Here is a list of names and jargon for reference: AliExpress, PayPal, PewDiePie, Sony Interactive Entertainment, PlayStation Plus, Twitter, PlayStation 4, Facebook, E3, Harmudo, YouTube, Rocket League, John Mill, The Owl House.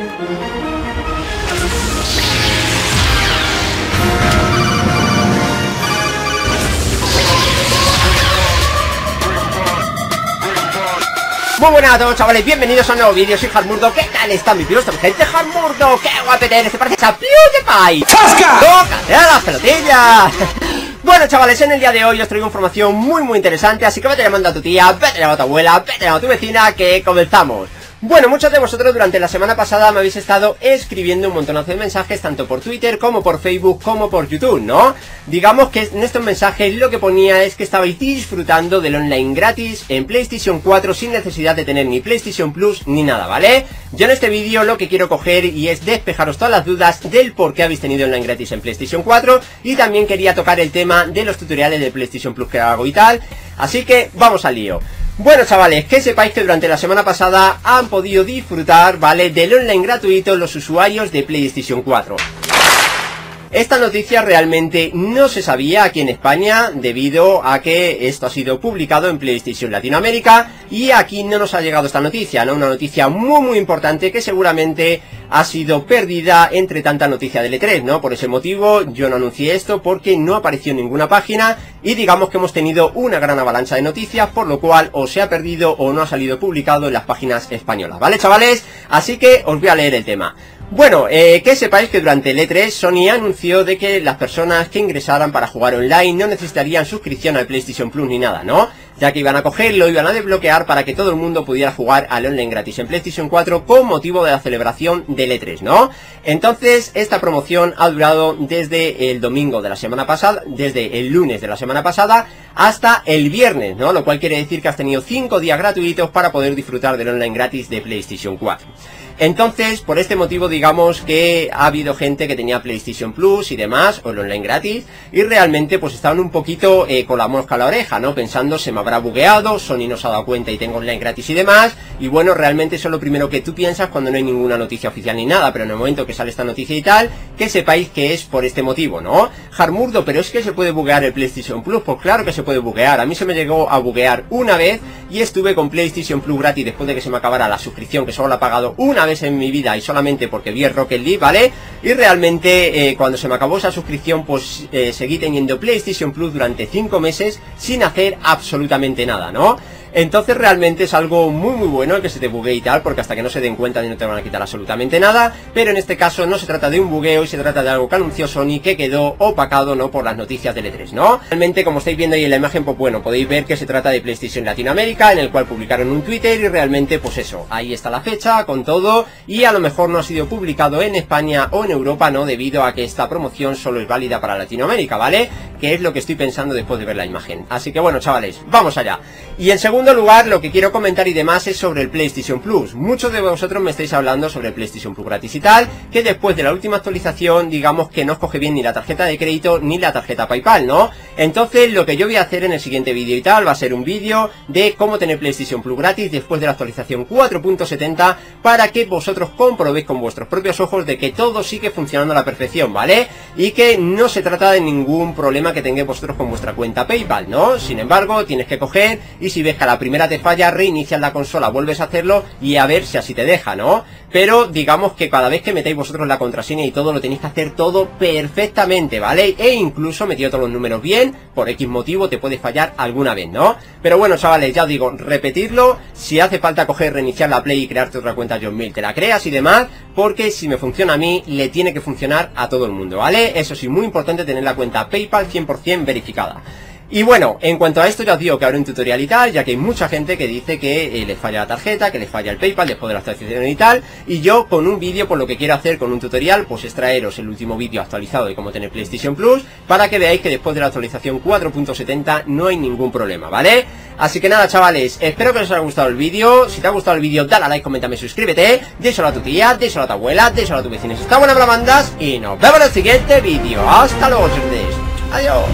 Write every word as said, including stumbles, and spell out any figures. Muy buenas a todos, chavales, bienvenidos a un nuevo vídeo. Soy Harmudo. ¿Qué tal están mis vídeos? Gente, Harmudo, qué guapeteres, te pareces a PewDiePie. ¡Fasca! ¡Tócate a las pelotillas! Bueno, chavales, en el día de hoy os traigo información muy muy interesante, así que vete llamando a tu tía, vete llamando a tu abuela, vete llamando a tu vecina, que comenzamos. Bueno, muchos de vosotros durante la semana pasada me habéis estado escribiendo un montonazo de mensajes, tanto por Twitter, como por Facebook, como por YouTube, ¿no? Digamos que en estos mensajes lo que ponía es que estabais disfrutando del online gratis en PlayStation cuatro sin necesidad de tener ni PlayStation Plus ni nada, ¿vale? Yo en este vídeo lo que quiero coger y es despejaros todas las dudas del por qué habéis tenido online gratis en PlayStation cuatro, y también quería tocar el tema de los tutoriales de PlayStation Plus que hago y tal, así que vamos al lío. Bueno, chavales, que sepáis que durante la semana pasada han podido disfrutar, ¿vale?, del online gratuito los usuarios de PlayStation cuatro. Esta noticia realmente no se sabía aquí en España, debido a que esto ha sido publicado en PlayStation Latinoamérica, y aquí no nos ha llegado esta noticia, ¿no? Una noticia muy muy importante que seguramente ha sido perdida entre tanta noticia del E tres, ¿no? Por ese motivo yo no anuncié esto porque no apareció en ninguna página, y digamos que hemos tenido una gran avalancha de noticias, por lo cual o se ha perdido o no ha salido publicado en las páginas españolas, ¿vale, chavales? Así que os voy a leer el tema. Bueno, eh, que sepáis que durante el E tres Sony anunció de que las personas que ingresaran para jugar online no necesitarían suscripción al PlayStation Plus ni nada, ¿no? Ya que iban a cogerlo, iban a desbloquear para que todo el mundo pudiera jugar al online gratis en PlayStation cuatro con motivo de la celebración del E tres, ¿no? Entonces, esta promoción ha durado desde el domingo de la semana pasada, desde el lunes de la semana pasada, hasta el viernes, ¿no? Lo cual quiere decir que has tenido cinco días gratuitos para poder disfrutar del online gratis de PlayStation cuatro. Entonces, por este motivo, digamos que ha habido gente que tenía PlayStation Plus y demás, o el online gratis, y realmente pues estaban un poquito eh, con la mosca a la oreja, ¿no? Pensando, se me habrá bugueado, Sony no se ha dado cuenta y tengo online gratis y demás, y bueno, realmente eso es lo primero que tú piensas cuando no hay ninguna noticia oficial ni nada, pero en el momento que sale esta noticia y tal, que sepáis que es por este motivo, ¿no? Harmudo, pero es que se puede buguear el PlayStation Plus, pues claro que se puede buguear, a mí se me llegó a buguear una vez, y estuve con PlayStation Plus gratis después de que se me acabara la suscripción, que solo la he pagado una vez en mi vida y solamente porque vi el Rocket League, ¿vale? Y realmente eh, cuando se me acabó esa suscripción, pues eh, seguí teniendo PlayStation Plus durante cinco meses sin hacer absolutamente nada, ¿no? Entonces realmente es algo muy muy bueno el que se te buguee y tal, porque hasta que no se den cuenta no te van a quitar absolutamente nada, pero en este caso no se trata de un bugueo y se trata de algo que anunció Sony, que quedó opacado, ¿no?, por las noticias del E tres, ¿no? Realmente, como estáis viendo ahí en la imagen, pues bueno, podéis ver que se trata de PlayStation Latinoamérica, en el cual publicaron un Twitter, y realmente pues eso, ahí está la fecha con todo, y a lo mejor no ha sido publicado en España o en Europa, ¿no?, debido a que esta promoción solo es válida para Latinoamérica, ¿vale? Que es lo que estoy pensando después de ver la imagen. Así que bueno, chavales, vamos allá. Y en segundo En segundo lugar, lo que quiero comentar y demás es sobre el PlayStation Plus. Muchos de vosotros me estáis hablando sobre el PlayStation Plus gratis y tal, que después de la última actualización, digamos que no os coge bien ni la tarjeta de crédito ni la tarjeta PayPal, ¿no? Entonces, lo que yo voy a hacer en el siguiente vídeo y tal va a ser un vídeo de cómo tener PlayStation Plus gratis después de la actualización cuatro punto setenta, para que vosotros comprobéis con vuestros propios ojos de que todo sigue funcionando a la perfección, ¿vale? Y que no se trata de ningún problema que tengáis vosotros con vuestra cuenta PayPal, ¿no? Sin embargo, tienes que coger, y si ves que a la primera te falla, reinicias la consola, vuelves a hacerlo y a ver si así te deja, ¿no? Pero digamos que cada vez que metéis vosotros la contraseña y todo, lo tenéis que hacer todo perfectamente, ¿vale? E incluso metido todos los números bien, por X motivo te puede fallar alguna vez, ¿no? Pero bueno, chavales, ya os digo, repetidlo. Si hace falta coger, reiniciar la Play y crearte otra cuenta John Mill, te la creas y demás, porque si me funciona a mí, le tiene que funcionar a todo el mundo, ¿vale? Eso sí, muy importante tener la cuenta PayPal cien por cien verificada. Y bueno, en cuanto a esto, ya os digo que habrá un tutorial y tal, ya que hay mucha gente que dice que eh, les falla la tarjeta, que les falla el PayPal después de la actualización y tal, y yo con un vídeo, por lo que quiero hacer con un tutorial, pues es traeros el último vídeo actualizado de cómo tener PlayStation Plus, para que veáis que después de la actualización cuatro punto setenta no hay ningún problema, ¿vale? Así que nada, chavales, espero que os haya gustado el vídeo. Si te ha gustado el vídeo, dale a like, coméntame, suscríbete, déselo a tu tía, déselo a tu abuela, déselo a tu vecino, si está buena para mandas, y nos vemos en el siguiente vídeo. Hasta luego, chavales. Adiós.